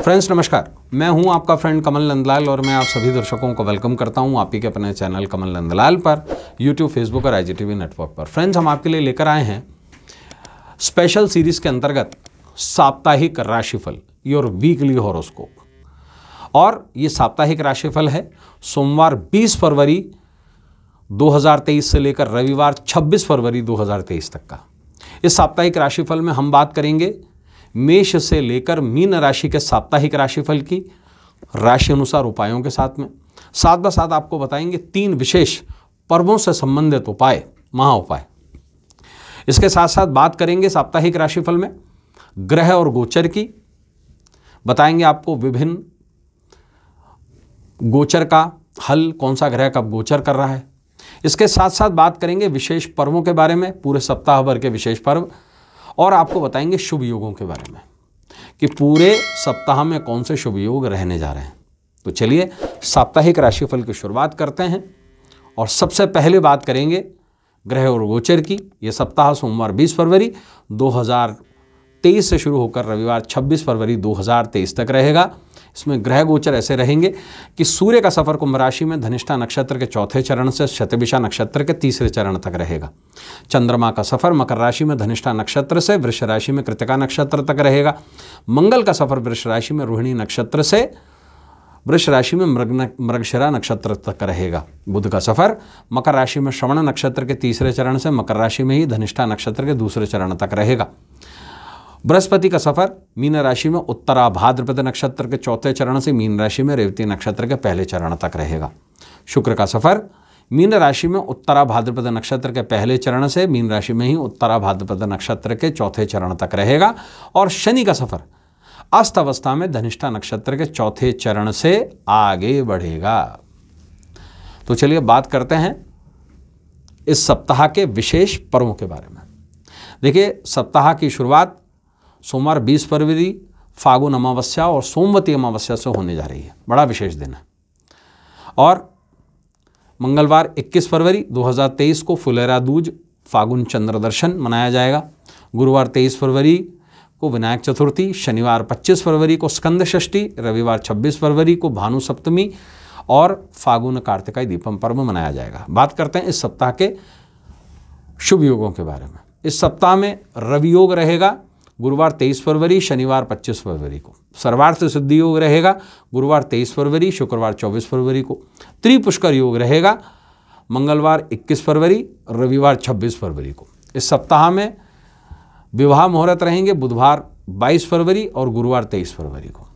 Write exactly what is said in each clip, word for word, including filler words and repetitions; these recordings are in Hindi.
फ्रेंड्स नमस्कार, मैं हूं आपका फ्रेंड कमल नंदलाल और मैं आप सभी दर्शकों को वेलकम करता हूं आप ही के अपने चैनल कमल नंदलाल पर, यूट्यूब, फेसबुक और आईजी टीवी नेटवर्क पर। फ्रेंड्स, हम आपके लिए लेकर आए हैं स्पेशल सीरीज के अंतर्गत साप्ताहिक राशिफल, योर वीकली हॉरोस्कोप। और ये साप्ताहिक राशिफल है सोमवार बीस फरवरी दो हज़ार तेईस से लेकर रविवार छब्बीस फरवरी दो हज़ार तेईस तक का। इस साप्ताहिक राशिफल में हम बात करेंगे मेष से लेकर मीन राशि के साप्ताहिक राशिफल की, राशि अनुसार उपायों के साथ में। साथ ब साथ आपको बताएंगे तीन विशेष पर्वों से संबंधित उपाय, महा उपाय। इसके साथ साथ बात करेंगे साप्ताहिक राशिफल में ग्रह और गोचर की, बताएंगे आपको विभिन्न गोचर का हल, कौन सा ग्रह कब गोचर कर रहा है। इसके साथ साथ बात करेंगे विशेष पर्वों के बारे में, पूरे सप्ताह भर के विशेष पर्व, और आपको बताएंगे शुभ योगों के बारे में कि पूरे सप्ताह में कौन से शुभ योग रहने जा रहे हैं। तो चलिए साप्ताहिक राशिफल की शुरुआत करते हैं और सबसे पहले बात करेंगे ग्रह और गोचर की। ये सप्ताह सोमवार बीस फरवरी दो हज़ार तेईस से शुरू होकर रविवार छब्बीस फरवरी दो हज़ार तेईस तक रहेगा। इसमें ग्रह गोचर ऐसे रहेंगे कि सूर्य का सफर कुंभ राशि में धनिष्ठा नक्षत्र के चौथे चरण से शतभिषा नक्षत्र के तीसरे चरण तक रहेगा। चंद्रमा का सफर मकर राशि में धनिष्ठा नक्षत्र से वृष राशि में कृतिका नक्षत्र तक रहेगा। मंगल का सफर वृष राशि में रोहिणी नक्षत्र से वृष राशि में मृग मृगशिरा नक्षत्र तक रहेगा। बुध का सफर मकर राशि में श्रवण नक्षत्र के तीसरे चरण से मकर राशि में ही धनिष्ठा नक्षत्र के दूसरे चरण तक रहेगा। बृहस्पति का सफर मीन राशि में उत्तरा भाद्रपद नक्षत्र के चौथे चरण से मीन राशि में रेवती नक्षत्र के पहले चरण तक रहेगा। शुक्र का सफर मीन राशि में उत्तरा भाद्रपद नक्षत्र के पहले चरण से मीन राशि में ही उत्तरा भाद्रपद नक्षत्र के चौथे चरण तक रहेगा। और शनि का सफर अस्त अवस्था में धनिष्ठा नक्षत्र के चौथे चरण से आगे बढ़ेगा। तो चलिए बात करते हैं इस सप्ताह के विशेष पर्वों के बारे में। देखिए, सप्ताह की शुरुआत सोमवार बीस फरवरी फागुन अमावस्या और सोमवती अमावस्या से होने जा रही है। बड़ा विशेष दिन है। और मंगलवार इक्कीस फरवरी दो हज़ार तेईस को फुलेरा दूज फागुन चंद्र दर्शन मनाया जाएगा। गुरुवार तेईस फरवरी को विनायक चतुर्थी, शनिवार पच्चीस फरवरी को स्कंद षष्ठी, रविवार छब्बीस फरवरी को भानु सप्तमी और फागुन कार्तिकाई दीपम पर्व मनाया जाएगा। बात करते हैं इस सप्ताह के शुभ योगों के बारे में। इस सप्ताह में रवि योग रहेगा गुरुवार तेईस फरवरी, शनिवार पच्चीस फरवरी को। सर्वार्थ सिद्धि योग रहेगा गुरुवार तेईस फरवरी, शुक्रवार चौबीस फरवरी को। त्रिपुष्कर योग रहेगा मंगलवार इक्कीस फरवरी, रविवार छब्बीस फरवरी को। इस सप्ताह में विवाह मुहूर्त रहेंगे बुधवार बाईस फरवरी और गुरुवार तेईस फरवरी को।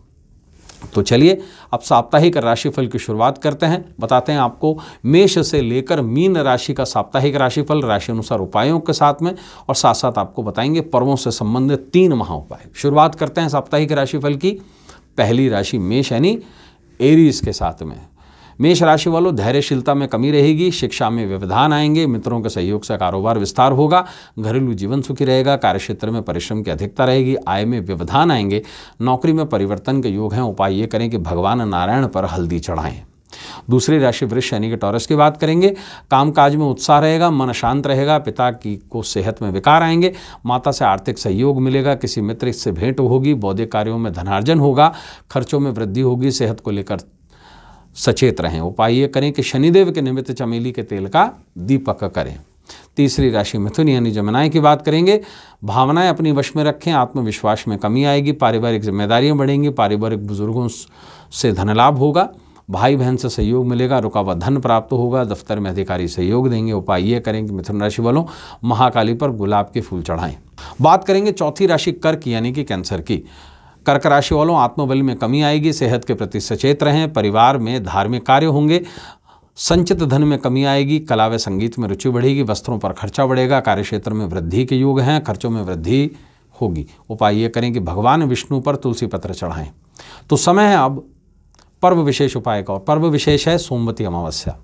तो चलिए अब साप्ताहिक राशिफल की शुरुआत करते हैं। बताते हैं आपको मेष से लेकर मीन राशि का साप्ताहिक राशिफल, राशि अनुसार उपायों के साथ में, और साथ साथ आपको बताएंगे पर्वों से संबंधित तीन महा उपाय। शुरुआत करते हैं साप्ताहिक राशिफल की। पहली राशि मेष यानी एरीज के साथ में। मेष राशि वालों, धैर्यशीलता में कमी रहेगी, शिक्षा में व्यवधान आएंगे, मित्रों के सहयोग से कारोबार विस्तार होगा, घरेलू जीवन सुखी रहेगा, कार्यक्षेत्र में परिश्रम की अधिकता रहेगी, आय में व्यवधान आएंगे, नौकरी में परिवर्तन के योग हैं। उपाय ये करें कि भगवान नारायण पर हल्दी चढ़ाएं। दूसरी राशि वृष यानी कि टॉरस की बात करेंगे। कामकाज में उत्साह रहेगा, मन शांत रहेगा, पिता की को सेहत में विकार आएंगे, माता से आर्थिक सहयोग मिलेगा, किसी मित्र से भेंट होगी, बौद्धिक कार्यों में धनार्जन होगा, खर्चों में वृद्धि होगी, सेहत को लेकर सचेत रहें। उपाय ये करें कि शनिदेव के निमित्त चमेली के तेल का दीपक करें। तीसरी राशि मिथुन यानी जमुनाएं की बात करेंगे। भावनाएं अपने वश में रखें, आत्मविश्वास में कमी आएगी, पारिवारिक जिम्मेदारियां बढ़ेंगी, पारिवारिक बुजुर्गों से धनलाभ होगा, भाई बहन से सहयोग मिलेगा, रुकावट धन प्राप्त होगा, दफ्तर में अधिकारी सहयोग देंगे। उपाय ये करें कि मिथुन राशि वालों महाकाली पर गुलाब के फूल चढ़ाएं। बात करेंगे चौथी राशि कर्क यानी कि कैंसर की। कर्क राशि वालों, आत्मबल में कमी आएगी, सेहत के प्रति सचेत रहें, परिवार में धार्मिक कार्य होंगे, संचित धन में कमी आएगी, कला व संगीत में रुचि बढ़ेगी, वस्त्रों पर खर्चा बढ़ेगा, कार्यक्षेत्र में वृद्धि के योग हैं, खर्चों में वृद्धि होगी। उपाय ये करें कि भगवान विष्णु पर तुलसी पत्र चढ़ाएं। तो समय है अब पर्व विशेष उपाय का, और पर्व विशेष है सोमवती अमावस्या।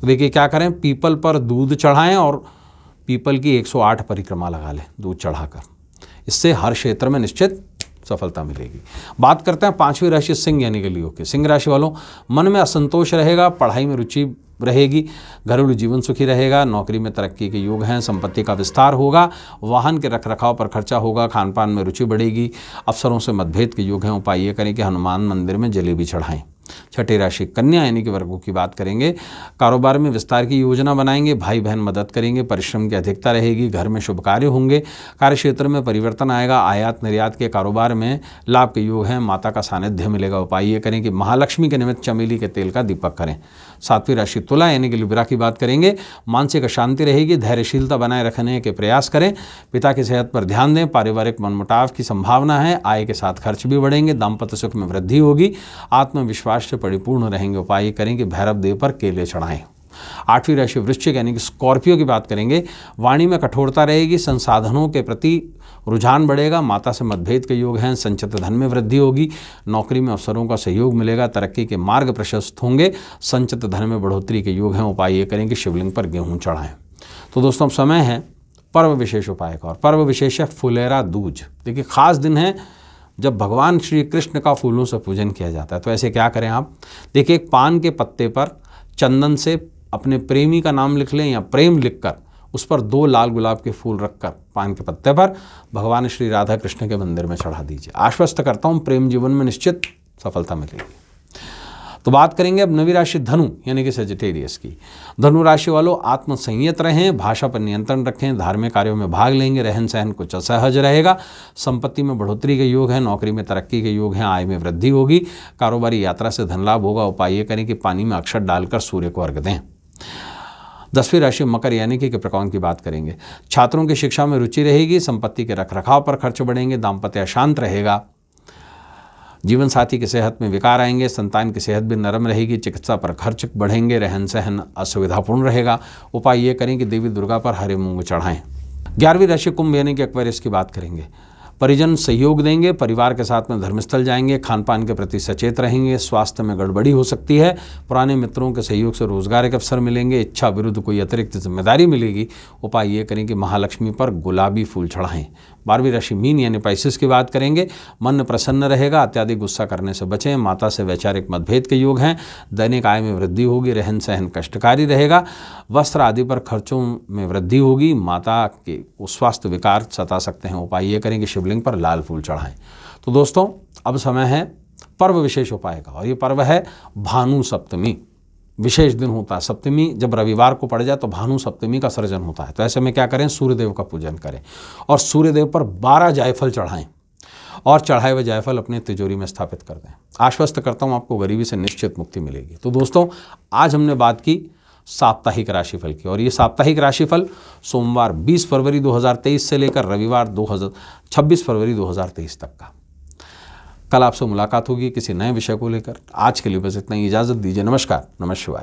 तो देखिए क्या करें, पीपल पर दूध चढ़ाएँ और पीपल की एक सौ आठ परिक्रमा लगा लें दूध चढ़ाकर। इससे हर क्षेत्र में निश्चित सफलता मिलेगी। बात करते हैं पांचवी राशि सिंह यानी कि लियो के। सिंह राशि वालों मन में असंतोष रहेगा, पढ़ाई में रुचि रहेगी, घरेलू जीवन सुखी रहेगा, नौकरी में तरक्की के योग हैं, संपत्ति का विस्तार होगा, वाहन के रखरखाव पर खर्चा होगा, खान पान में रुचि बढ़ेगी, अफसरों से मतभेद के योग हैं। उपाय ये करें कि हनुमान मंदिर में जलेबी चढ़ाएं। छठी राशि कन्या यानी कि वर्गों की बात करेंगे। कारोबार में विस्तार की योजना बनाएंगे, भाई बहन मदद करेंगे, परिश्रम की अधिकता रहेगी, घर में शुभ कार्य होंगे, कार्यक्षेत्र में परिवर्तन आएगा, आयात निर्यात के कारोबार में लाभ के योग हैं, माता का सानिध्य मिलेगा। उपाय ये करें कि महालक्ष्मी के निमित्त चमेली के तेल का दीपक करें। सातवीं राशि तुला यानी कि लिब्रा की बात करेंगे। मानसिक अशांति रहेगी, धैर्यशीलता बनाए रखने के प्रयास करें, पिता की सेहत पर ध्यान दें, पारिवारिक मनमुटाव की संभावना है, आय के साथ खर्च भी बढ़ेंगे, दाम्पत्य सुख में वृद्धि होगी, आत्मविश्वास से परिपूर्ण रहेंगे। उपाय करें कि भैरव देव पर केले चढ़ाएं। आठवीं राशि वृश्चिक यानी कि स्कॉर्पियो की बात करेंगे। वाणी में कठोरता रहेगी, संसाधनों के प्रति रुझान बढ़ेगा, माता से मतभेद के योग हैं, संचित धन में वृद्धि होगी, नौकरी में अवसरों का सहयोग मिलेगा, तरक्की के मार्ग प्रशस्त होंगे, संचित धन में बढ़ोतरी के योग हैं। उपाय ये करें कि शिवलिंग पर गेहूं चढ़ाएं। तो दोस्तों अब समय है पर्व विशेष उपाय का, और पर्व विशेष है फुलेरा दूज। देखिए खास दिन है जब भगवान श्री कृष्ण का फूलों से पूजन किया जाता है। तो ऐसे क्या करें आप, देखिए एक पान के पत्ते पर चंदन से अपने प्रेमी का नाम लिख लें या प्रेम लिखकर उस पर दो लाल गुलाब के फूल रखकर पान के पत्ते पर भगवान श्री राधा कृष्ण के मंदिर में चढ़ा दीजिए। आश्वस्त करता हूँ प्रेम जीवन में निश्चित सफलता मिलेगी। तो बात करेंगे अब नवी राशि धनु यानी कि सेजिटेरियस की। धनु राशि वालों आत्मसंयत रहें, भाषा पर नियंत्रण रखें, धार्मिक कार्यों में भाग लेंगे, रहन सहन कुछ असहज रहेगा, संपत्ति में बढ़ोतरी के योग है, नौकरी में तरक्की के योग हैं, आय में वृद्धि होगी, कारोबारी यात्रा से धन लाभ होगा। उपाय ये करें कि पानी में अक्षत डालकर सूर्य को अर्घ दें। दसवीं राशि मकर यानी कि कैप्रिकॉर्न की बात करेंगे। छात्रों की शिक्षा में रुचि रहेगी, संपत्ति के रखरखाव पर खर्च बढ़ेंगे, दाम्पत्य अशांत रहेगा, जीवन साथी की सेहत में विकार आएंगे, संतान की सेहत भी नरम रहेगी, चिकित्सा पर खर्च बढ़ेंगे, रहन सहन असुविधापूर्ण रहेगा। उपाय ये करें कि देवी दुर्गा पर हरे मूंग चढ़ाएं। ग्यारहवीं राशि कुंभ यानी कि एक्वेरियस की बात करेंगे। परिजन सहयोग देंगे, परिवार के साथ में धर्मस्थल जाएंगे, खानपान के प्रति सचेत रहेंगे, स्वास्थ्य में गड़बड़ी हो सकती है, पुराने मित्रों के सहयोग से रोजगार के अवसर मिलेंगे, इच्छा विरुद्ध कोई अतिरिक्त जिम्मेदारी मिलेगी। उपाय ये करें कि महालक्ष्मी पर गुलाबी फूल चढ़ाएं। बारहवीं राशि मीन यानी पाइसेस की बात करेंगे। मन प्रसन्न रहेगा, अत्याधिक गुस्सा करने से बचें, माता से वैचारिक मतभेद के योग हैं, दैनिक आय में वृद्धि होगी, रहन सहन कष्टकारी रहेगा, वस्त्र आदि पर खर्चों में वृद्धि होगी, माता के स्वास्थ्य विकार सता सकते हैं। उपाय ये करें कि शिवलिंग पर लाल फूल चढ़ाएं। तो दोस्तों अब समय है पर्व विशेष उपाय का, और ये पर्व है भानु सप्तमी। विशेष दिन होता है सप्तमी, जब रविवार को पड़ जाए तो भानु सप्तमी का सर्जन होता है। तो ऐसे में क्या करें, सूर्यदेव का पूजन करें और सूर्यदेव पर बारह जायफल चढ़ाएं और चढ़ाए हुए जायफल अपने तिजोरी में स्थापित कर दें। आश्वस्त करता हूं आपको गरीबी से निश्चित मुक्ति मिलेगी। तो दोस्तों आज हमने बात की साप्ताहिक राशिफल की, और ये साप्ताहिक राशिफल सोमवार बीस फरवरी दो हज़ार तेईस से लेकर रविवार छब्बीस फरवरी दो हज़ार तेईस तक का। कल आपसे मुलाकात होगी किसी नए विषय को लेकर। आज के लिए बस इतना ही, इजाज़त दीजिए। नमस्कार। नमः शिवाय।